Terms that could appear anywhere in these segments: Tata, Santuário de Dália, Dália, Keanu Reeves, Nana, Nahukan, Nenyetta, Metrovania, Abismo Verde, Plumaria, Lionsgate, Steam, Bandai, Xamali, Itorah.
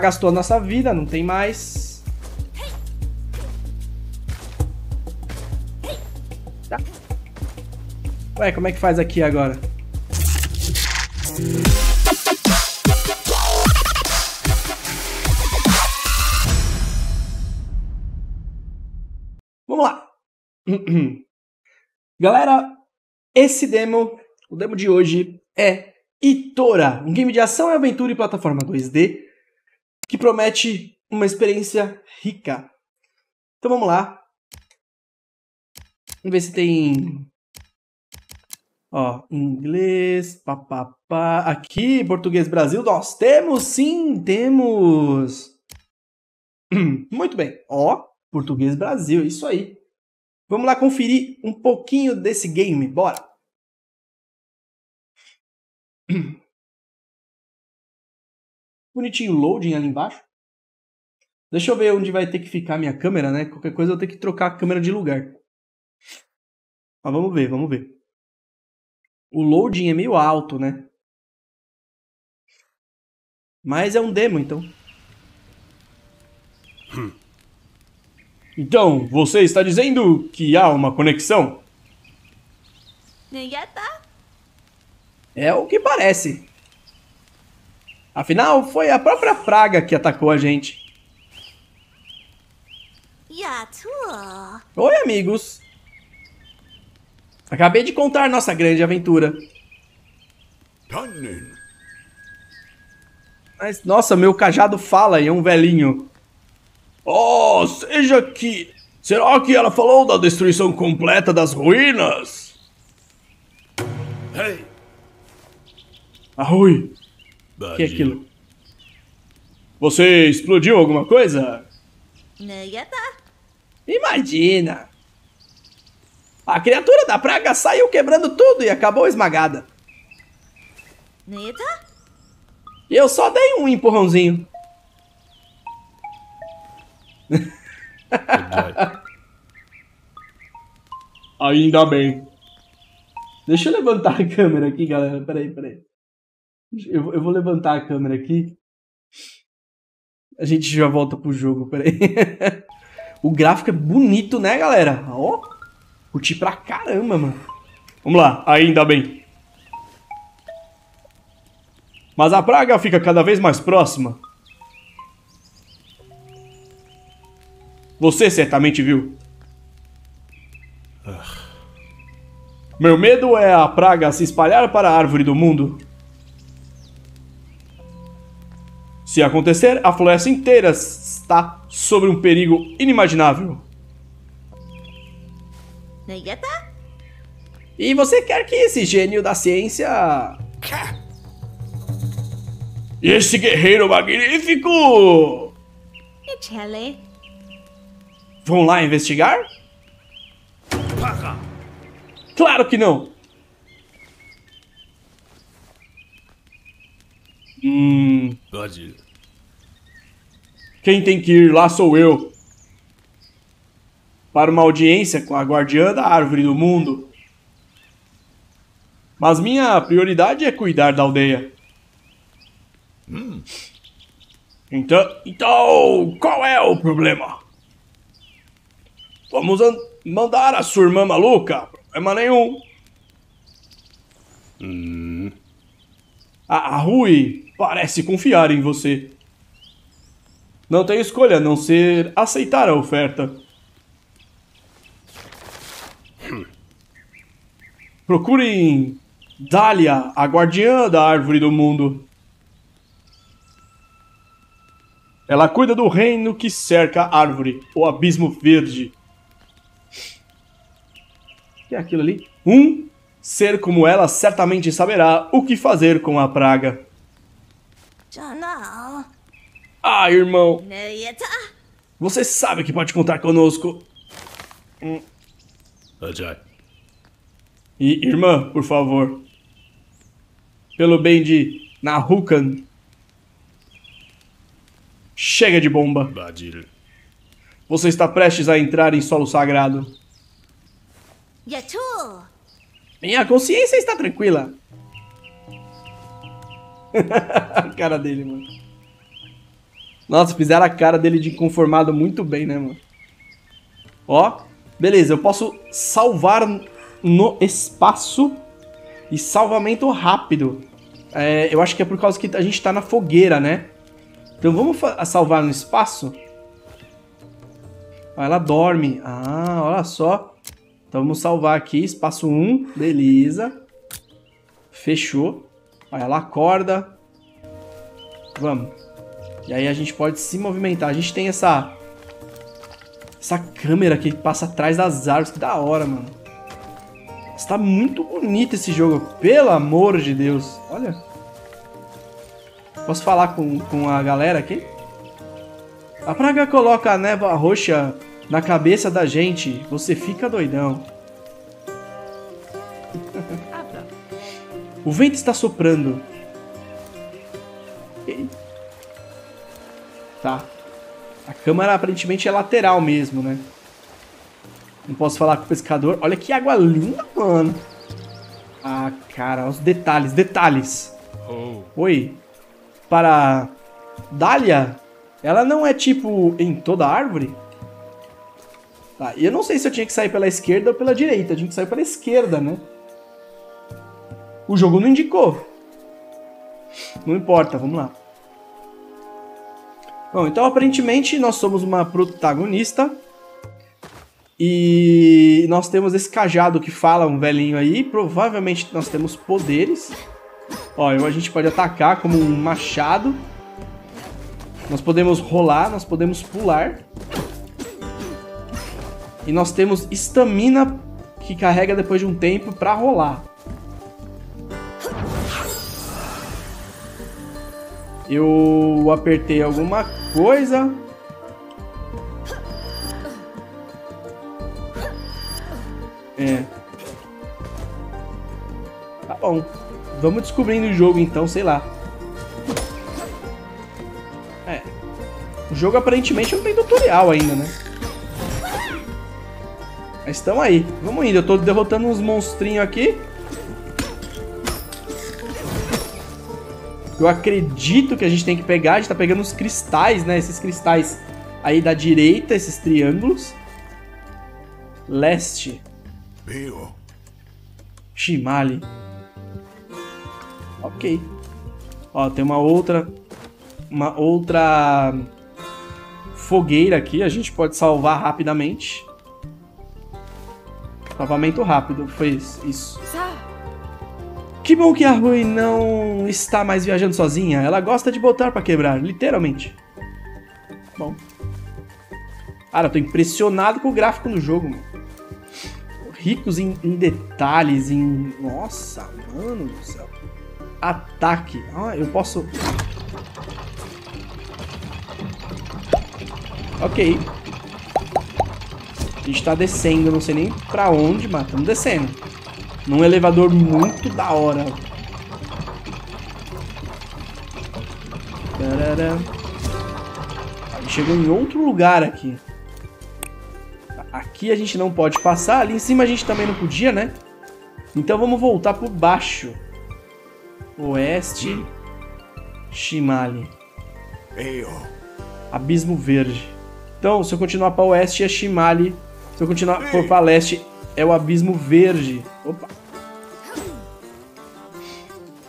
gastou a nossa vida, não tem mais. Tá. Ué, como é que faz aqui agora? Vamos lá. Galera, esse demo, o demo de hoje é Itorah, um game de ação e aventura e plataforma 2D que promete uma experiência rica. Então vamos lá. Vamos ver se tem... Ó, inglês, papapá. Aqui, português Brasil, nós temos sim, temos. Muito bem, ó, português Brasil, isso aí. Vamos lá conferir um pouquinho desse game, bora. Bonitinho o loading ali embaixo. Deixa eu ver onde vai ter que ficar a minha câmera, né? Qualquer coisa eu vou ter que trocar a câmera de lugar. Mas vamos ver, vamos ver. O loading é meio alto, né? Mas é um demo, então. Então, você está dizendo que há uma conexão? Nenyetta? É o que parece. Afinal, foi a própria praga que atacou a gente. Oi, amigos. Acabei de contar nossa grande aventura. Mas, nossa, meu cajado fala e é um velhinho. Oh, seja que... Será que ela falou da destruição completa das ruínas? Hey. Arrui. O que é aquilo? Você explodiu alguma coisa? Imagina. A criatura da praga saiu quebrando tudo e acabou esmagada. E eu só dei um empurrãozinho. Ainda bem. Deixa eu levantar a câmera aqui, galera. Peraí. Eu vou levantar a câmera aqui. A gente já volta pro jogo, peraí. O gráfico é bonito, né, galera? Ó. Curti pra caramba, mano. Vamos lá, ainda bem. Mas a praga fica cada vez mais próxima. Você certamente viu. Meu medo é a praga se espalhar para a árvore do mundo. Se acontecer, a floresta inteira está sob um perigo inimaginável. E você quer que esse gênio da ciência... Esse guerreiro magnífico! Vão lá investigar? Claro que não! Quem tem que ir lá sou eu. Para uma audiência com a guardiã da árvore do mundo. Mas minha prioridade é cuidar da aldeia. Então, qual é o problema? Vamos mandar a sua irmã maluca. Problema nenhum. A Rui parece confiar em você. Não tem escolha a não ser aceitar a oferta. Procurem Dália, a guardiã da árvore do mundo. Ela cuida do reino que cerca a árvore, o Abismo Verde. O que é aquilo ali? Ser como ela certamente saberá o que fazer com a praga. Ah, irmão. Você sabe que pode contar conosco. E, irmã, por favor. Pelo bem de Nahukan. Chega de bomba. Você está prestes a entrar em solo sagrado. Minha consciência está tranquila. A cara dele, mano. Nossa, fizeram a cara dele de conformado muito bem, né, mano? Ó, beleza, eu posso salvar no espaço e salvamento rápido. É, eu acho que é por causa que a gente tá na fogueira, né? Então vamos salvar no espaço? Ah, ela dorme. Ah, olha só. Então vamos salvar aqui, espaço 1, beleza. Fechou. Aí ela acorda. Vamos. E aí a gente pode se movimentar. A gente tem essa câmera aqui que passa atrás das árvores. Que da hora, mano. Está muito bonito esse jogo. Pelo amor de Deus. Olha. Posso falar com a galera aqui? A praga coloca a névoa roxa na cabeça da gente. Você fica doidão. O vento está soprando. Tá. A câmera aparentemente é lateral mesmo, né? Não posso falar com o pescador. Olha que água linda, mano. Ah, cara, os detalhes, detalhes. Oh. Oi. Para Dália, ela não é tipo em toda árvore? Tá, e eu não sei se eu tinha que sair pela esquerda ou pela direita. Eu tinha que sair pela esquerda, né? O jogo não indicou. Não importa, vamos lá. Bom, então aparentemente nós somos uma protagonista. E nós temos esse cajado que fala um velhinho aí. Provavelmente nós temos poderes. Ó, a gente pode atacar como um machado. Nós podemos rolar, nós podemos pular. E nós temos estamina que carrega depois de um tempo pra rolar. Eu apertei alguma coisa. É. Tá bom. Vamos descobrindo o jogo então, sei lá. É. O jogo aparentemente não tem tutorial ainda, né? Mas estamos aí. Vamos indo. Eu tô derrotando uns monstrinhos aqui. Eu acredito que a gente tem que pegar. A gente tá pegando os cristais, né? Esses cristais aí da direita, esses triângulos. Leste. Xamali. Ok. Ó, tem uma outra fogueira aqui. A gente pode salvar rapidamente. Salvamento rápido. Foi isso. Isso. Que bom que a Rui não está mais viajando sozinha. Ela gosta de botar pra quebrar, literalmente. Bom. Cara, eu tô impressionado com o gráfico do jogo, mano. Ricos em detalhes, em... Nossa, mano do céu. Ataque. Ah, eu posso... Ok. A gente tá descendo, não sei nem pra onde, mas estamos descendo. Num elevador muito da hora. A gente chegou em outro lugar aqui. Aqui a gente não pode passar. Ali em cima a gente também não podia, né? Então vamos voltar por baixo. Oeste. Xamali. Abismo Verde. Então, se eu continuar para oeste é Xamali. Se eu continuar para leste... É o Abismo Verde. Opa.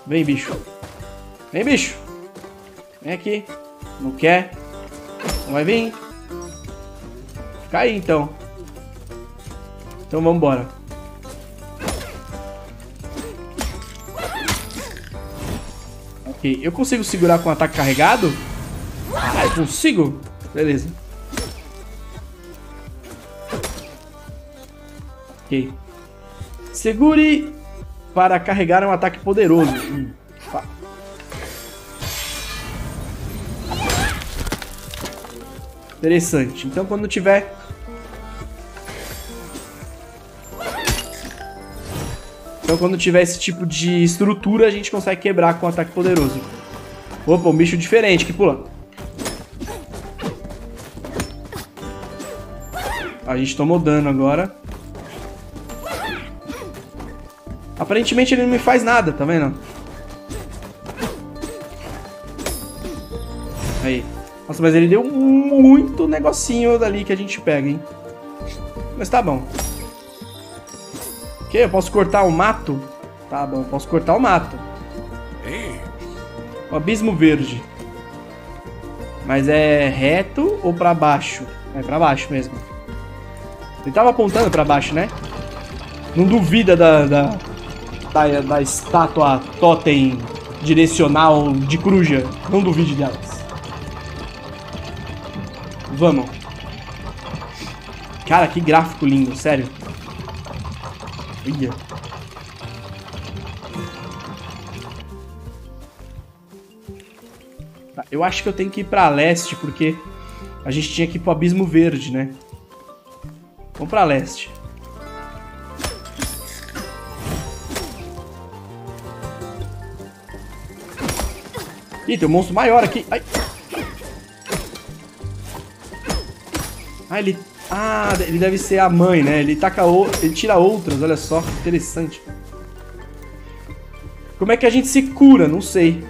Vem, bicho. Vem, bicho. Vem aqui. Não quer? Não vai vir. Fica aí, então. Então, vambora. Ok. Eu consigo segurar com o ataque carregado? Ah, eu consigo? Beleza. Okay. Segure para carregar um ataque poderoso. Interessante. Então quando tiver... esse tipo de estrutura, a gente consegue quebrar com um ataque poderoso. Opa, um bicho diferente que pula. A gente tomou dano agora. Aparentemente ele não me faz nada, tá vendo? Aí. Nossa, mas ele deu muito negocinho dali que a gente pega, hein? Mas tá bom. Ok, eu posso cortar o mato? Tá bom, posso cortar o mato. O Abismo Verde. Mas é reto ou pra baixo? É pra baixo mesmo. Ele tava apontando pra baixo, né? Não duvida da estátua totem direcional de coruja. Não duvide delas. Vamos. Cara, que gráfico lindo, sério. Olha. Tá, eu acho que eu tenho que ir pra leste, porque a gente tinha que ir pro Abismo Verde, né? Vamos pra leste. Ih, tem um monstro maior aqui. Ai. Ah, ele... Ah, ele deve ser a mãe, né? Ele taca o... ele tira outras, olha só. Interessante. Como é que a gente se cura? Não sei.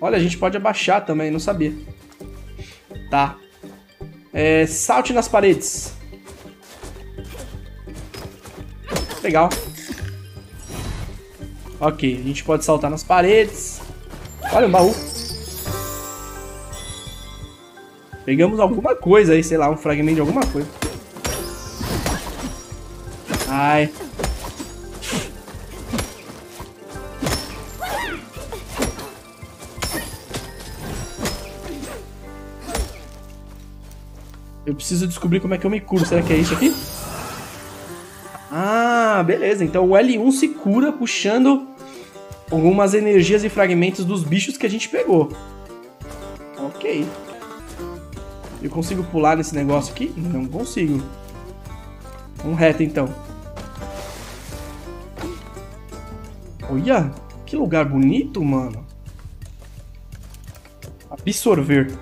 Olha, a gente pode abaixar também, não sabia. Tá. É, salte nas paredes. Legal. Ok, a gente pode saltar nas paredes. Olha um baú. Pegamos alguma coisa aí, sei lá, um fragmento de alguma coisa. Ai. Eu preciso descobrir como é que eu me curo. Será que é isso aqui? Ah, beleza. Então o L1 se cura puxando algumas energias e fragmentos dos bichos que a gente pegou. Ok. Eu consigo pular nesse negócio aqui? Não consigo. Vamos reto, então. Olha, que lugar bonito, mano. Absorver.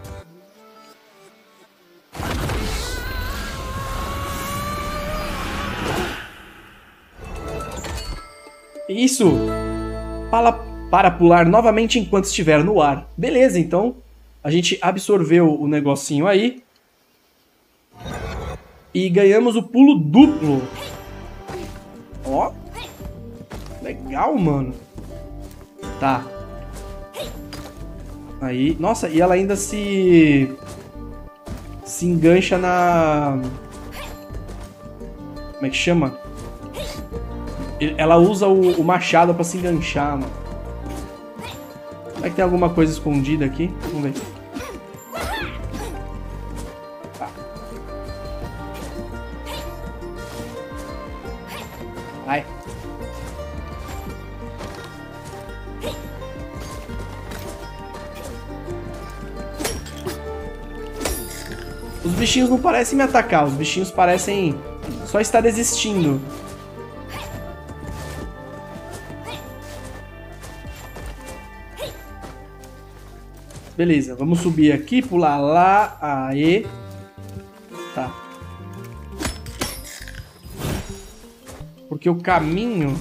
Isso. Para pular novamente enquanto estiver no ar. Beleza, então. A gente absorveu o negocinho aí. E ganhamos o pulo duplo. Ó. Legal, mano. Tá. Aí. Nossa, e ela ainda se... se engancha na... Como é que chama? Ela usa o machado pra se enganchar, mano. Será que tem alguma coisa escondida aqui? Vamos ver. Tá. Vai. Os bichinhos não parecem me atacar. Os bichinhos parecem só estar desistindo. Beleza, vamos subir aqui, pular lá, aê. Tá. Porque o caminho...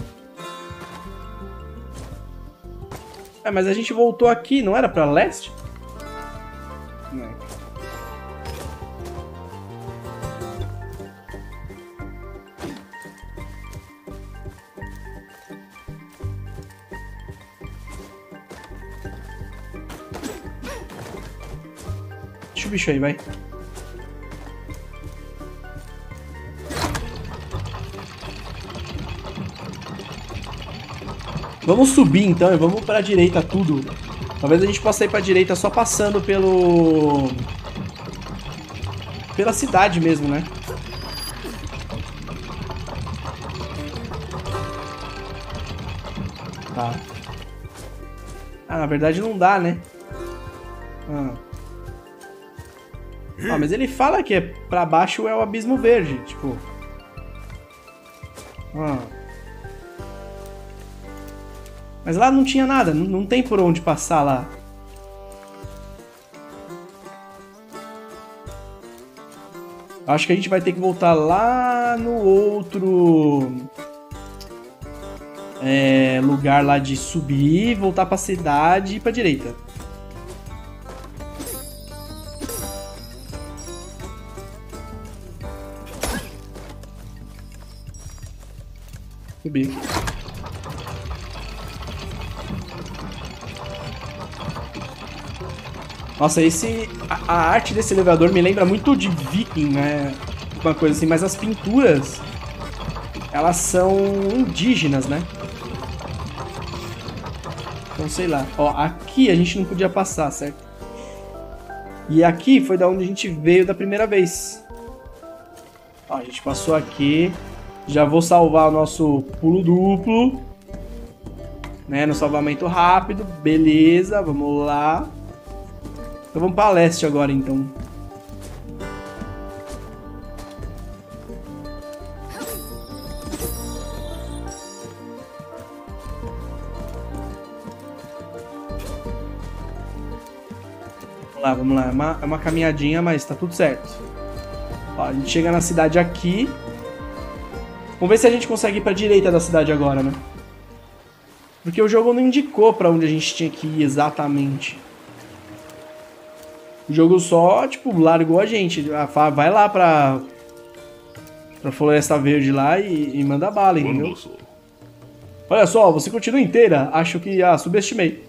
É, mas a gente voltou aqui, não era pra leste? Não. O bicho aí, vai. Vamos subir então e vamos pra direita tudo. Talvez a gente possa ir pra direita só passando pelo... pela cidade mesmo, né? Tá. Ah, na verdade não dá, né? Ah. Ah, mas ele fala que é pra baixo é o Abismo Verde, tipo... Ah. Mas lá não tinha nada, não tem por onde passar lá. Acho que a gente vai ter que voltar lá no outro... é, lugar lá de subir, voltar pra cidade e pra direita. Subi. Nossa, esse... A arte desse elevador me lembra muito de Viking, né? Uma coisa assim, mas as pinturas... Elas são indígenas, né? Então, sei lá. Ó, aqui a gente não podia passar, certo? E aqui foi da onde a gente veio da primeira vez. Ó, a gente passou aqui. Já vou salvar o nosso pulo duplo. Né, no salvamento rápido. Beleza, vamos lá. Então vamos para leste agora, então. Vamos lá, é uma caminhadinha, mas tá tudo certo. Ó, a gente chega na cidade aqui. Vamos ver se a gente consegue ir pra direita da cidade agora, né? Porque o jogo não indicou pra onde a gente tinha que ir exatamente. O jogo só, tipo, largou a gente. Ah, vai lá pra Floresta Verde lá e manda bala, entendeu? Olha só, você continua inteira. Acho que, subestimei.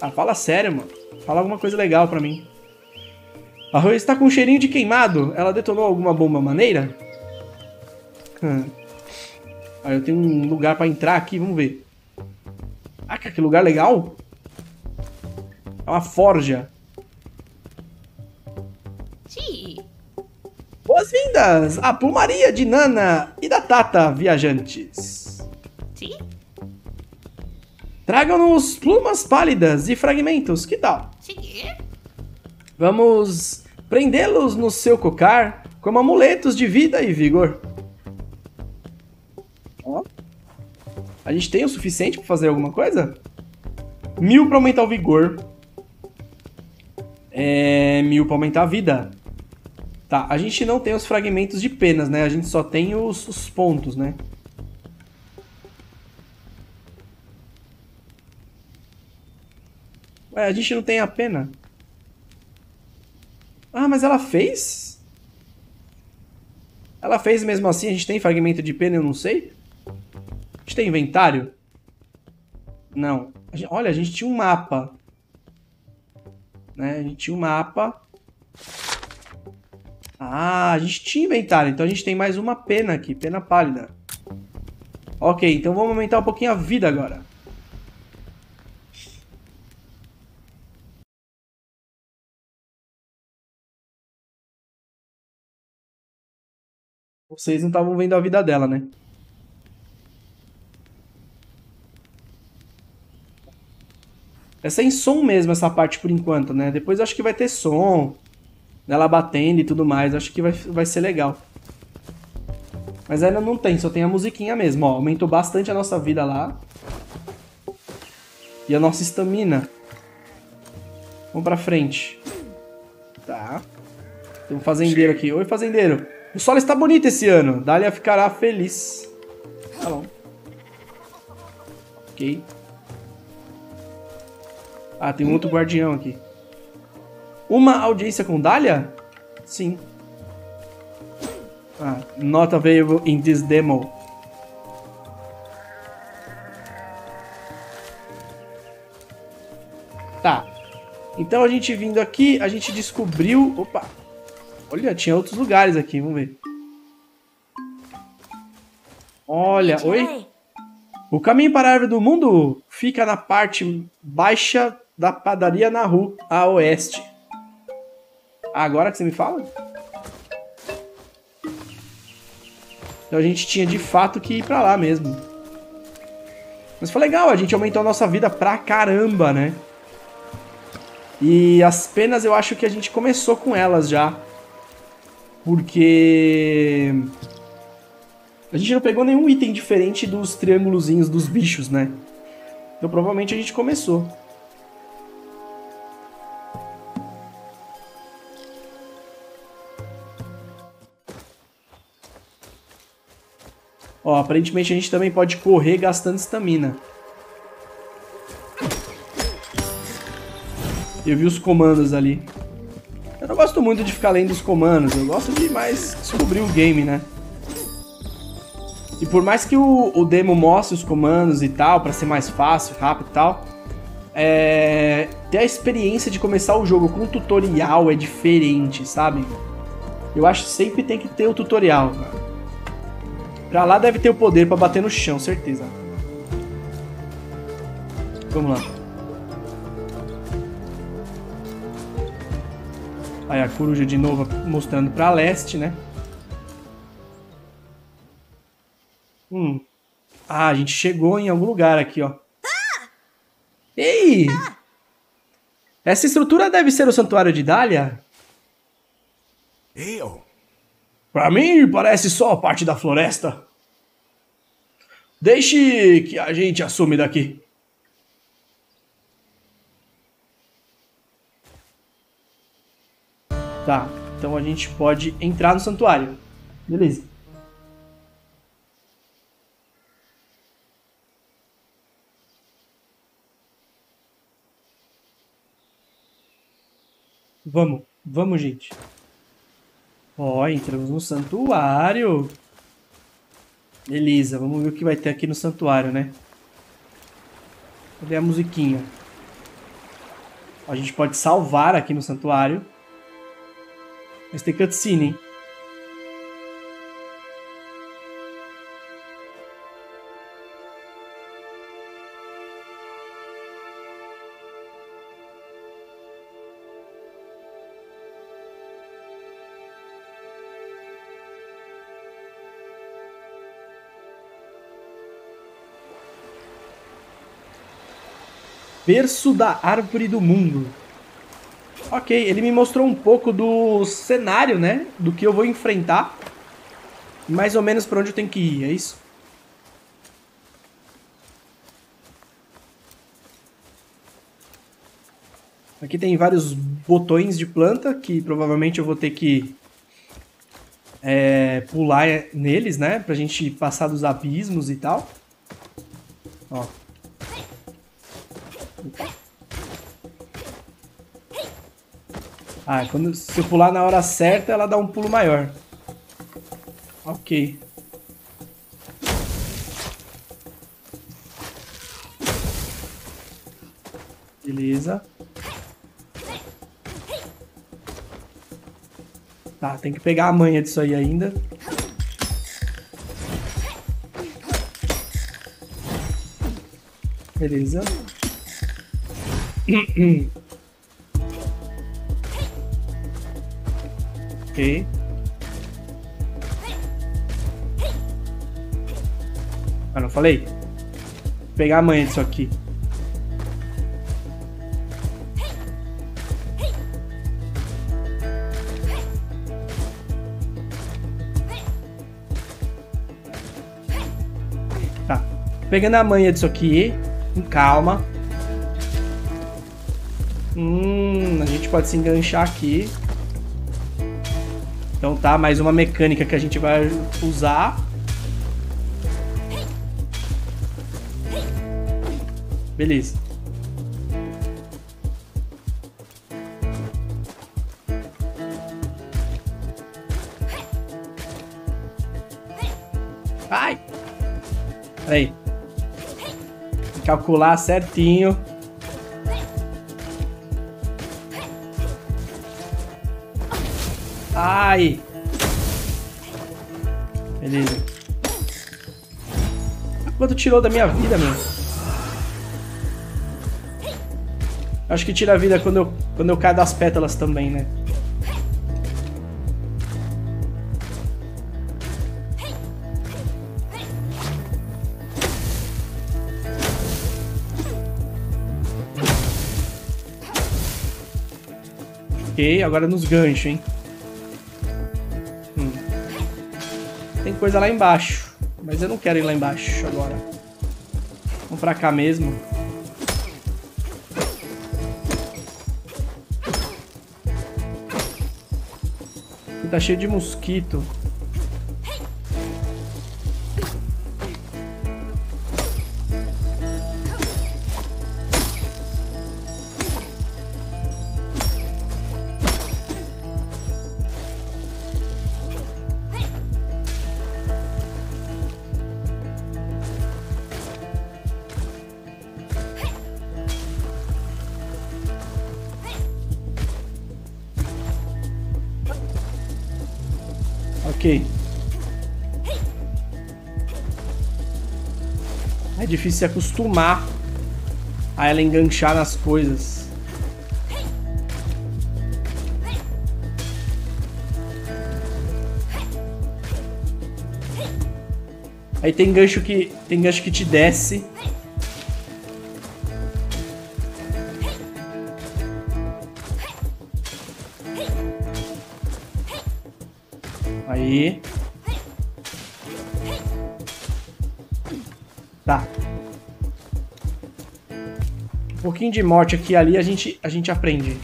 Ah, fala sério, mano. Fala alguma coisa legal pra mim. A Rui está com um cheirinho de queimado. Ela detonou alguma bomba maneira? Ah, eu tenho um lugar pra entrar aqui, vamos ver. Ah, que lugar legal. É uma forja. Boas-vindas à Plumaria de Nana e da Tata, viajantes. Sim. Tragam-nos plumas pálidas e fragmentos, que tal? Vamos prendê-los no seu cocar como amuletos de vida e vigor. Ó. A gente tem o suficiente para fazer alguma coisa? 1000 para aumentar o vigor. 1000 para aumentar a vida. Tá, a gente não tem os fragmentos de penas, né? A gente só tem os pontos, né? Ué, a gente não tem a pena. Ah, mas ela fez? Ela fez mesmo assim? A gente tem fragmento de pena, eu não sei. A gente tem inventário? Não. Olha, a gente tinha um mapa. Né? A gente tinha um mapa. Ah, a gente tinha inventário. Então a gente tem mais uma pena aqui. Pena pálida. Ok, então vamos aumentar um pouquinho a vida agora. Vocês não estavam vendo a vida dela, né? É sem som mesmo essa parte por enquanto, né? Depois acho que vai ter som. Dela batendo e tudo mais. Acho que vai ser legal. Mas ainda não tem. Só tem a musiquinha mesmo. Ó, aumentou bastante a nossa vida lá. E a nossa estamina. Vamos pra frente. Tá. Tem um fazendeiro aqui. Oi, fazendeiro. O solo está bonito esse ano. Dália ficará feliz. Tá bom. Ok. Ah, tem um outro guardião aqui. Uma audiência com Dália? Sim. Ah, not available in this demo. Tá. Então a gente vindo aqui, a gente descobriu... Opa! Olha, tinha outros lugares aqui, vamos ver. Olha, oi? O caminho para a árvore do mundo fica na parte baixa da padaria na rua, a oeste. Agora que você me fala? Então a gente tinha de fato que ir pra lá mesmo. Mas foi legal, a gente aumentou a nossa vida pra caramba, né? E as penas eu acho que a gente começou com elas já. Porque a gente não pegou nenhum item diferente dos triângulozinhos dos bichos, né? Então provavelmente a gente começou. Ó, aparentemente a gente também pode correr gastando estamina. Eu vi os comandos ali. Eu não gosto muito de ficar lendo os comandos, eu gosto de mais descobrir o game, né? E por mais que o demo mostre os comandos e tal, pra ser mais fácil, rápido e tal, ter a experiência de começar o jogo com um tutorial é diferente, sabe? Eu acho que sempre tem que ter o tutorial, cara. Pra lá deve ter o poder pra bater no chão, certeza. Vamos lá. Aí a coruja de novo mostrando pra leste, né? Ah, a gente chegou em algum lugar aqui, ó. Ei! Essa estrutura deve ser o Santuário de Dália? Pra mim, parece só parte da floresta. Deixe que a gente assume daqui. Tá, então a gente pode entrar no santuário. Beleza. Vamos, vamos, gente. Ó, entramos no santuário. Beleza, vamos ver o que vai ter aqui no santuário, né? Cadê a musiquinha? Ó, a gente pode salvar aqui no santuário. Mas tem cutscene, hein? Berço da Árvore do Mundo. Ok, ele me mostrou um pouco do cenário, né? Do que eu vou enfrentar. Mais ou menos pra onde eu tenho que ir, é isso? Aqui tem vários botões de planta que provavelmente eu vou ter que pular neles, né? Pra gente passar dos abismos e tal. Ó. Ah, se eu pular na hora certa, ela dá um pulo maior. Ok. Beleza. Tá, tem que pegar a manha disso aí ainda. Beleza. Ok. Ah, não falei? Vou pegar a manha disso aqui. Tá. Pegando a manha disso aqui, com calma. A gente pode se enganchar aqui. Então tá, mais uma mecânica que a gente vai usar. Beleza. Ai! Peraí. Calcular certinho. Ai! Beleza. Quanto tirou da minha vida, meu? Acho que tira a vida quando eu caio das pétalas também, né? Ok, agora nos ganchos, hein? Coisa lá embaixo, mas eu não quero ir lá embaixo agora. Vamos pra cá mesmo. Aqui tá cheio de mosquito. Ok. É difícil se acostumar a ela enganchar nas coisas. Aí tem gancho que te desce. Aí. Tá. Um pouquinho de morte aqui e ali a gente aprende.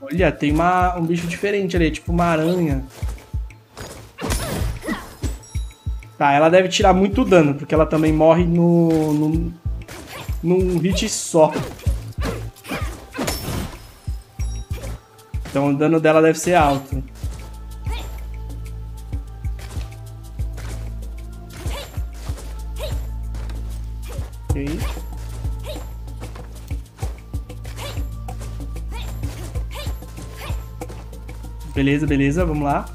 Olha, tem um bicho diferente ali, tipo uma aranha. Tá, ela deve tirar muito dano, porque ela também morre num hit só. Então o dano dela deve ser alto. Ok. Beleza, beleza, vamos lá.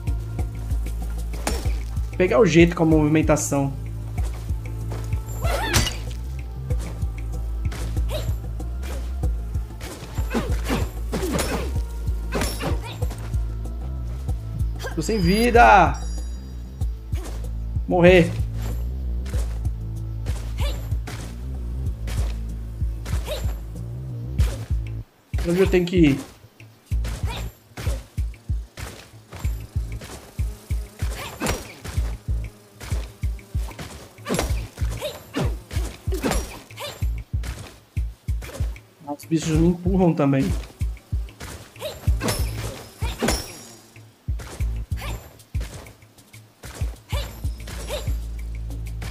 Pegar o jeito com a movimentação. Tô sem vida. Morrer. Pra onde eu tenho que ir? Bichos me empurram também.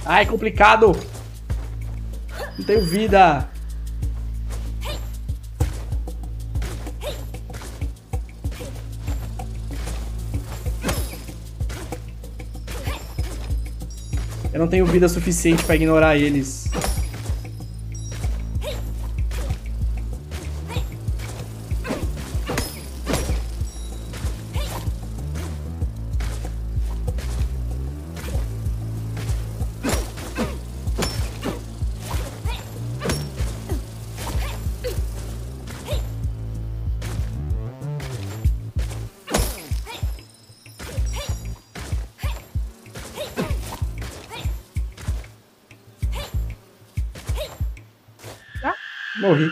Ai, complicado. Não tenho vida. Eu não tenho vida suficiente para ignorar eles. Morri.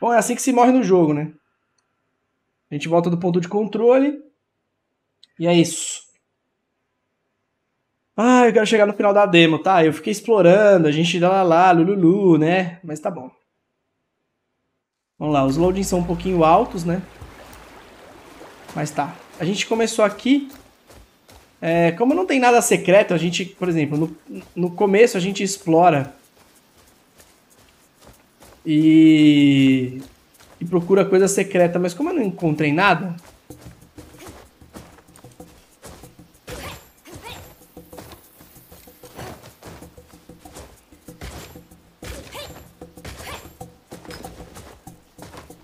Bom, é assim que se morre no jogo, né? A gente volta do ponto de controle. E é isso. Ah, eu quero chegar no final da demo, tá? Eu fiquei explorando, a gente dá lá, lululu, né? Mas tá bom. Vamos lá, os loadings são um pouquinho altos, né? Mas tá. A gente começou aqui. É, como não tem nada secreto, a gente, por exemplo, no começo a gente explora. E procura coisa secreta, mas como eu não encontrei nada,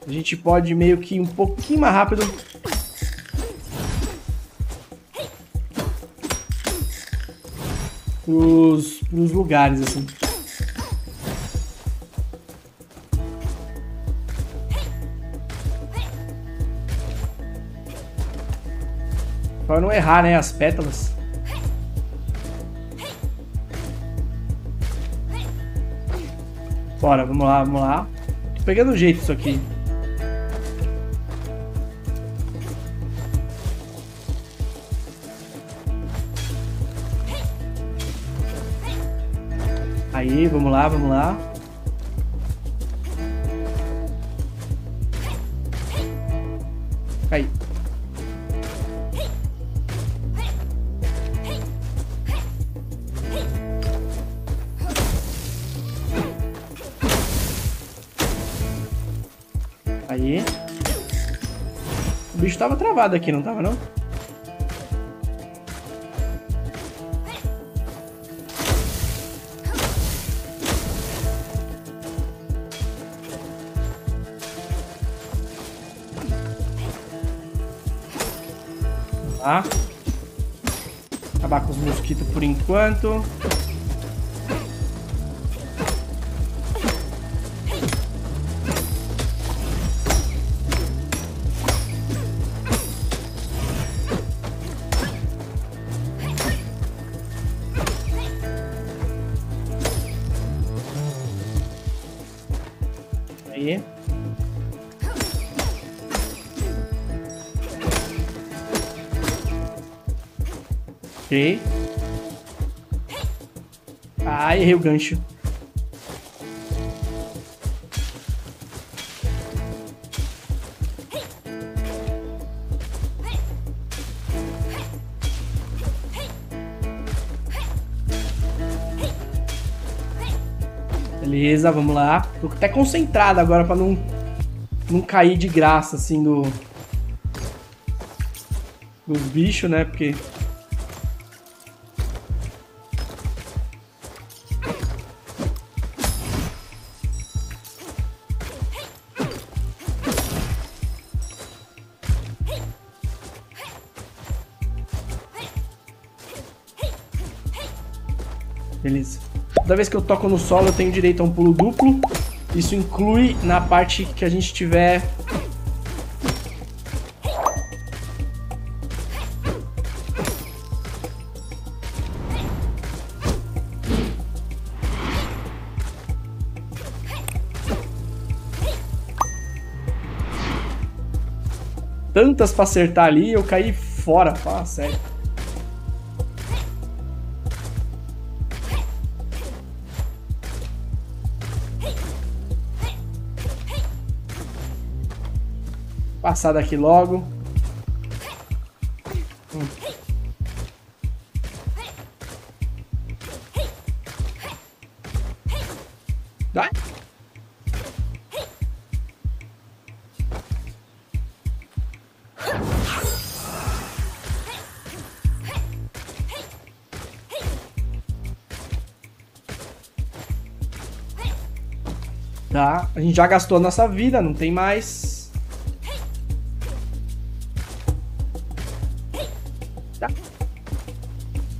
a gente pode meio que ir um pouquinho mais rápido. Pros lugares, assim. Pra não errar, né? As pétalas. Bora, vamos lá, vamos lá. Tô pegando um jeito isso aqui. Aí, vamos lá, vamos lá. Aí. Aí. O bicho tava travado aqui, não tava, não? Tá? Acabar com os mosquitos por enquanto. Ok. Ah, errei o gancho. Beleza, vamos lá. Tô até concentrado agora pra não cair de graça, assim, dos bichos, né? Porque... Beleza. Toda vez que eu toco no solo, eu tenho direito a um pulo duplo. Isso inclui na parte que a gente tiver... Tantas pra acertar ali, eu caí fora, pá, sério. Passar daqui logo. Dá? Tá, a gente já gastou a nossa vida, não tem mais.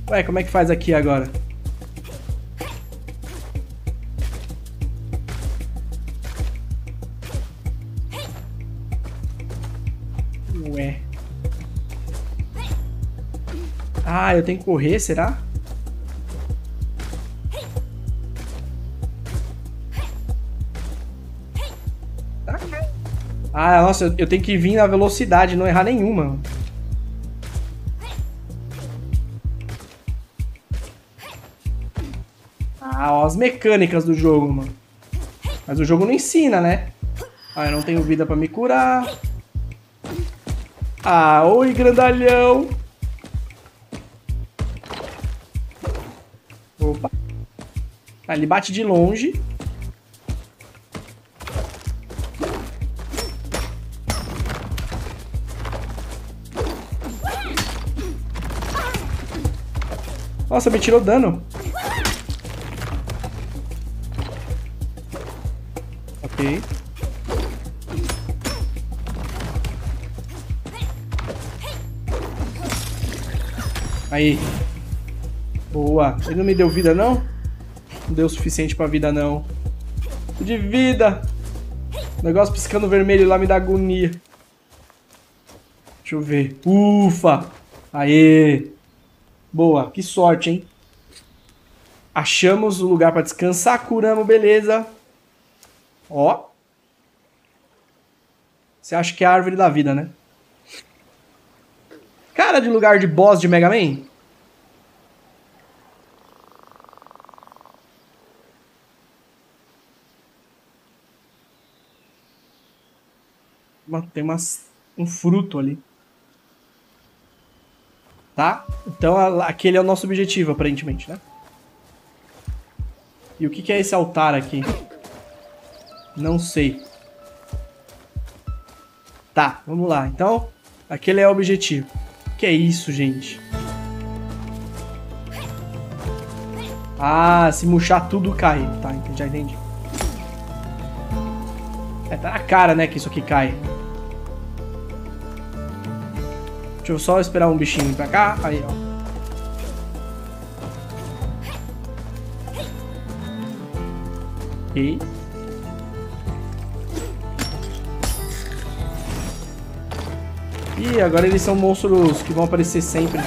Ué, como é que faz aqui agora? Ué. Ah, eu tenho que correr, será? Ah, nossa, eu tenho que vir na velocidade, não errar nenhuma. As mecânicas do jogo, mano. Mas o jogo não ensina, né? Ah, eu não tenho vida pra me curar. Ah, oi, grandalhão. Opa. Ah, ele bate de longe. Nossa, me tirou dano. Aí. Boa. Ele não me deu vida, não? Não deu o suficiente pra vida, não. De vida. O negócio piscando vermelho lá me dá agonia. Deixa eu ver. Ufa. Aê. Boa. Que sorte, hein? Achamos o lugar pra descansar. Curamos, beleza. Ó. Você acha que é a árvore da vida, né? Cara de lugar de boss de Mega Man. Tem um fruto ali. Tá? Então aquele é o nosso objetivo, aparentemente, né? E o que é esse altar aqui? Não sei. Tá, vamos lá. Então, aquele é o objetivo. Que é isso, gente? Ah, se murchar tudo cai. Tá, já entendi. É, tá na cara, né, que isso aqui cai. Deixa eu só esperar um bichinho vir pra cá. Aí, ó. E... ih, agora eles são monstros que vão aparecer sempre.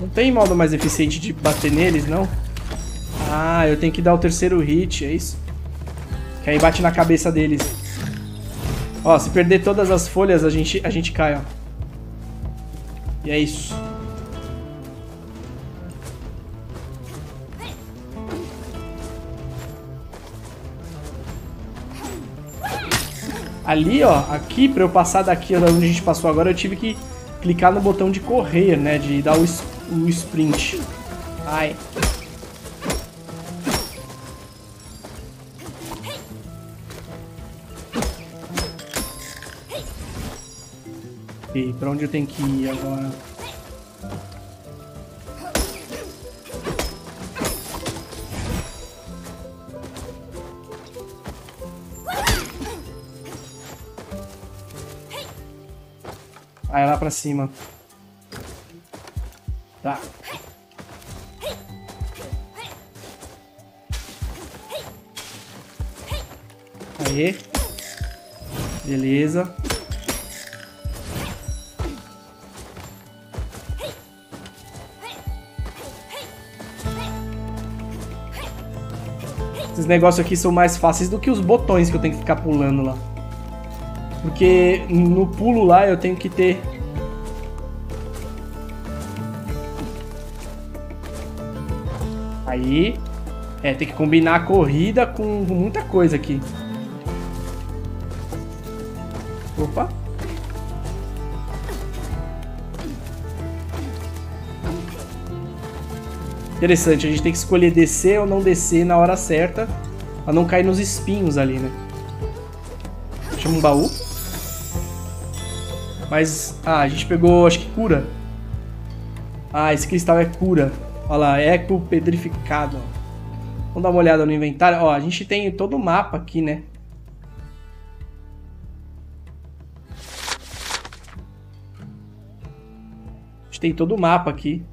Não tem modo mais eficiente de bater neles, não? Ah, eu tenho que dar o terceiro hit, é isso? Que aí bate na cabeça deles. Ó, se perder todas as folhas, a gente cai, ó. E é isso. Ali, ó, aqui, pra eu passar daqui ó, da onde a gente passou agora, eu tive que clicar no botão de correr, né? De dar o sprint. Ai... pra onde eu tenho que ir agora? Ah, é lá pra cima. Tá. Aê. Beleza. Esses negócios aqui são mais fáceis do que os botões que eu tenho que ficar pulando lá. Porque no pulo lá eu tenho que ter... aí... é, tem que combinar a corrida com muita coisa aqui. Opa! Interessante, a gente tem que escolher descer ou não descer na hora certa, pra não cair nos espinhos ali, né? Chama um baú. Mas, ah, a gente pegou, acho que cura. Ah, esse cristal é cura. Olha lá, eco pedrificado. Vamos dar uma olhada no inventário. Ó, a gente tem todo o mapa aqui, né? A gente tem todo o mapa aqui.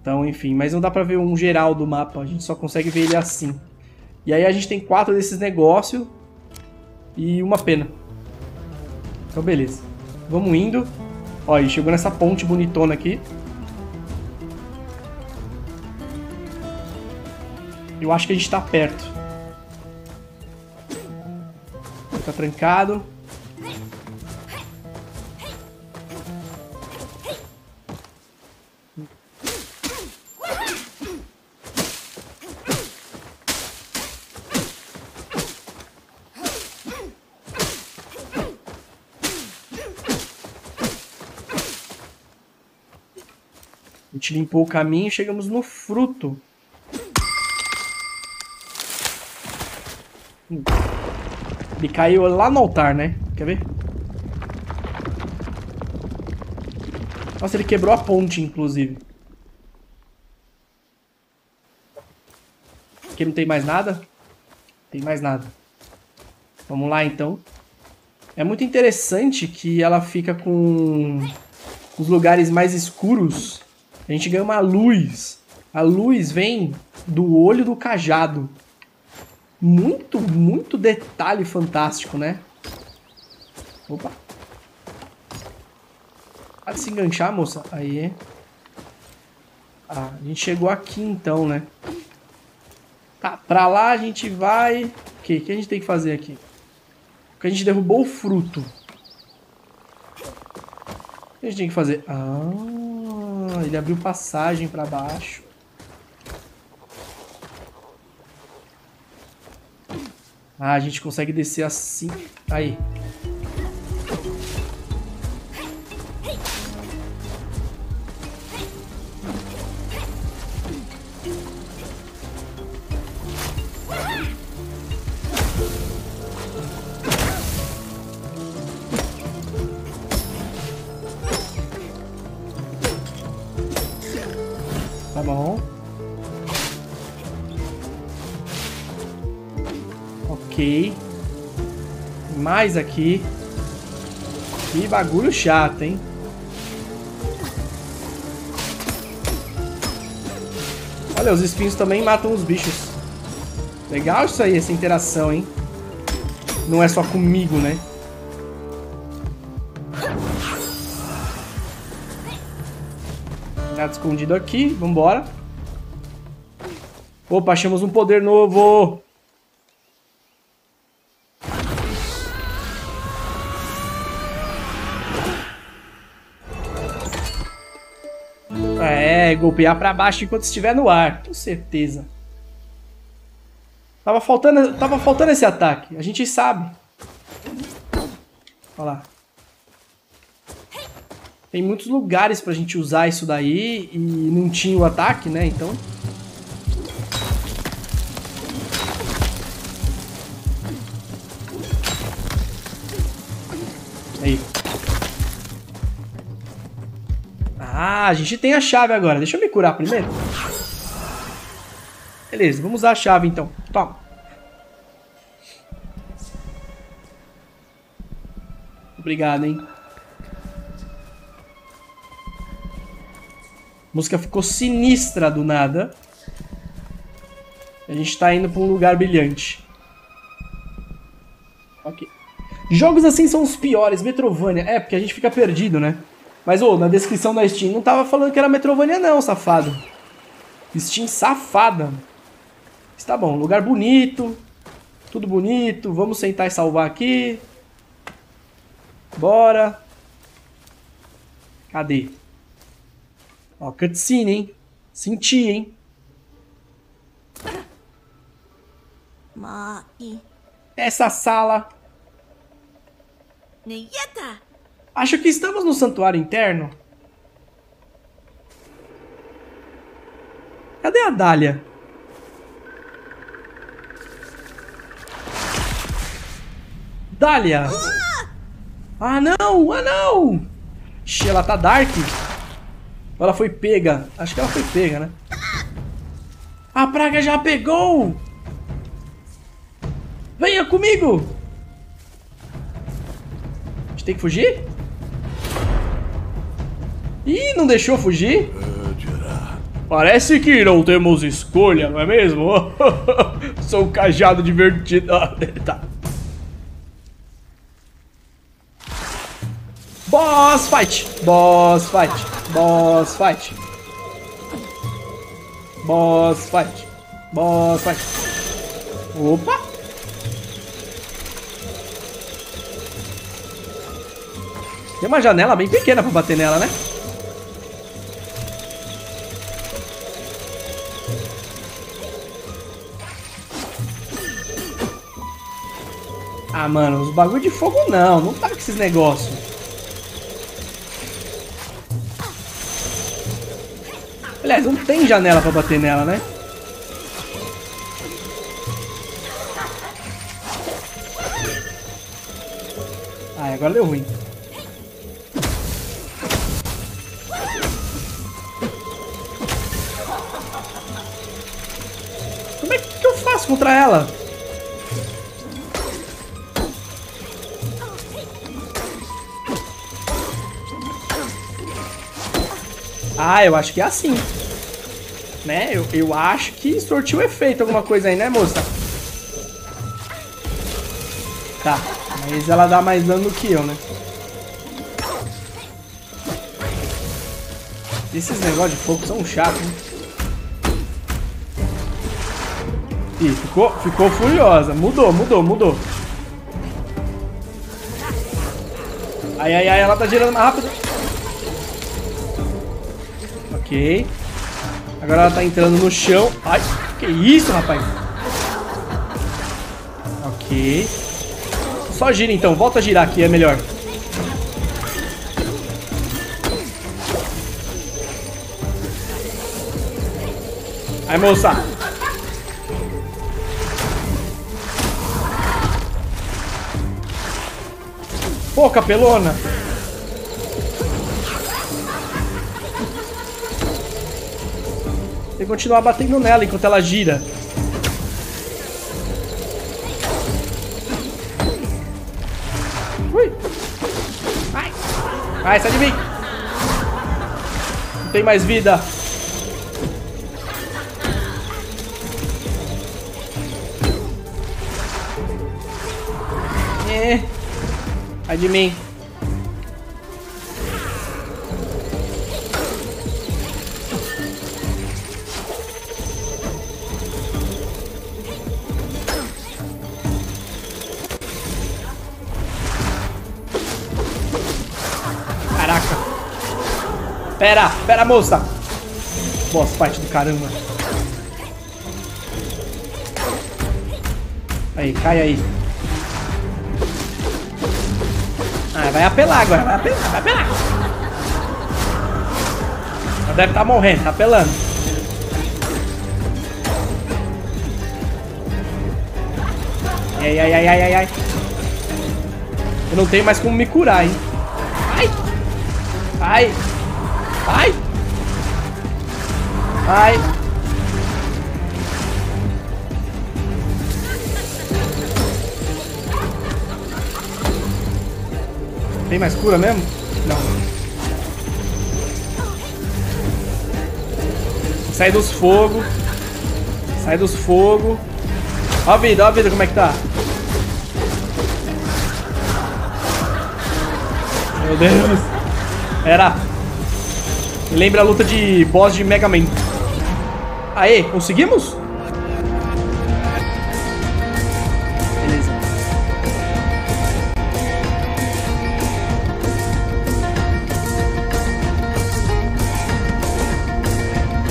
Então, enfim, mas não dá pra ver um geral do mapa, a gente só consegue ver ele assim. E aí a gente tem 4 desses negócios e uma pena. Então, beleza. Vamos indo. Ó, e chegou nessa ponte bonitona aqui. Eu acho que a gente tá perto. Tá trancado. A gente limpou o caminho e chegamos no fruto. Ele caiu lá no altar, né? Quer ver? Nossa, ele quebrou a ponte, inclusive. Aqui não tem mais nada? Tem mais nada. Vamos lá, então. É muito interessante que ela fica com os lugares mais escuros. A gente ganha uma luz. A luz vem do olho do cajado. Muito, muito detalhe fantástico, né? Opa. Para de se enganchar, moça. Aí. Ah, a gente chegou aqui então, né? Tá, pra lá a gente vai... O que a gente tem que fazer aqui? Porque a gente derrubou o fruto. O que a gente tem que fazer? Ah... ele abriu passagem pra baixo. Ah, a gente consegue descer assim. Aí. bom. Ok. Mais aqui. Que bagulho chato, hein? Olha, os espinhos também matam os bichos. Legal isso aí, essa interação, hein? Não é só comigo, né? Nada escondido aqui. Vambora. Opa, achamos um poder novo. É, golpear pra baixo enquanto estiver no ar. Com certeza. Tava faltando esse ataque. A gente sabe. Olha lá. Tem muitos lugares pra gente usar isso daí e não tinha o ataque, né? Então... Aí. Ah, a gente tem a chave agora. Deixa eu me curar primeiro. Beleza, vamos usar a chave então. Toma. Obrigado, hein? A música ficou sinistra do nada. A gente tá indo pra um lugar brilhante. Ok. Jogos assim são os piores. Metrovania. É, porque a gente fica perdido, né? Mas, ô, na descrição da Steam não tava falando que era Metrovania não, safado. Steam safada. Mas tá bom. Lugar bonito. Tudo bonito. Vamos sentar e salvar aqui. Bora. Cadê? Ó, cutscene, hein? Senti, hein? Mãe. Essa sala. Nenyetta. Acho que estamos no santuário interno. Cadê a Dália? Dália! Ah, não! Ah, não! Ixi, ela tá dark. Ela foi pega. Acho que ela foi pega, né? A praga já pegou! Venha comigo! A gente tem que fugir? Ih, não deixou fugir? Parece que não temos escolha, não é mesmo? Sou um cajado divertido. Tá. Boss fight! Boss fight! Boss fight! Boss fight! Boss fight! Opa! Tem uma janela bem pequena pra bater nela, né? Ah, mano, os bagulho de fogo não. Não tá com esses negócios. Aliás, não tem janela pra bater nela, né? Ah, agora deu ruim. Como é que eu faço contra ela? Ah, eu acho que é assim. Né? Eu acho que sortiu efeito alguma coisa aí, né, moça? Tá. Mas ela dá mais dano do que eu, né? Esses negócios de fogo são chatos, hein? Ih, ficou furiosa. Mudou. Ai, ela tá girando mais rápido. Ok. Agora ela tá entrando no chão. Ai, que isso, rapaz? Ok. Só gira então. Volta a girar aqui, é melhor. Aí, moça. Pô, capelona. Tem que continuar batendo nela enquanto ela gira. Ui. Ai, sai de mim. Não tem mais vida. Sai de mim. Caraca. Pera, moça. Boss fight do caramba. Aí, cai aí. Ah, vai apelar agora, vai apelar. Ela deve estar morrendo, tá apelando. Ai. Eu não tenho mais como me curar, hein. Ai. Tem mais cura mesmo? Não. Sai dos fogos. Ó a vida como é que tá. Meu Deus. Era. Me lembra a luta de boss de Mega Man. Aê, conseguimos?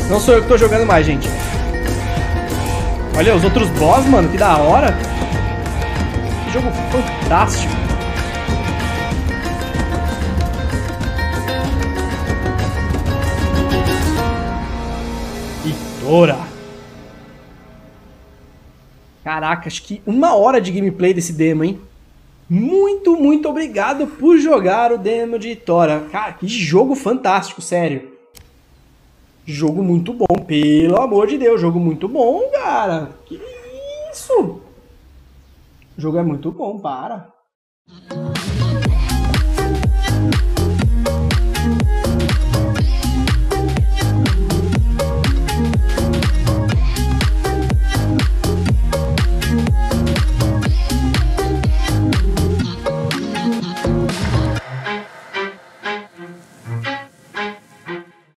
Não sou eu que tô jogando mais, gente. Olha os outros boss, mano. Que da hora. Que jogo fantástico. Itorah. Caraca, acho que 1 hora de gameplay desse demo, hein? Muito, muito obrigado por jogar o demo de Itorah. Cara, que jogo fantástico, sério. Jogo muito bom, pelo amor de Deus, jogo muito bom, cara. Que isso? O jogo é muito bom, para.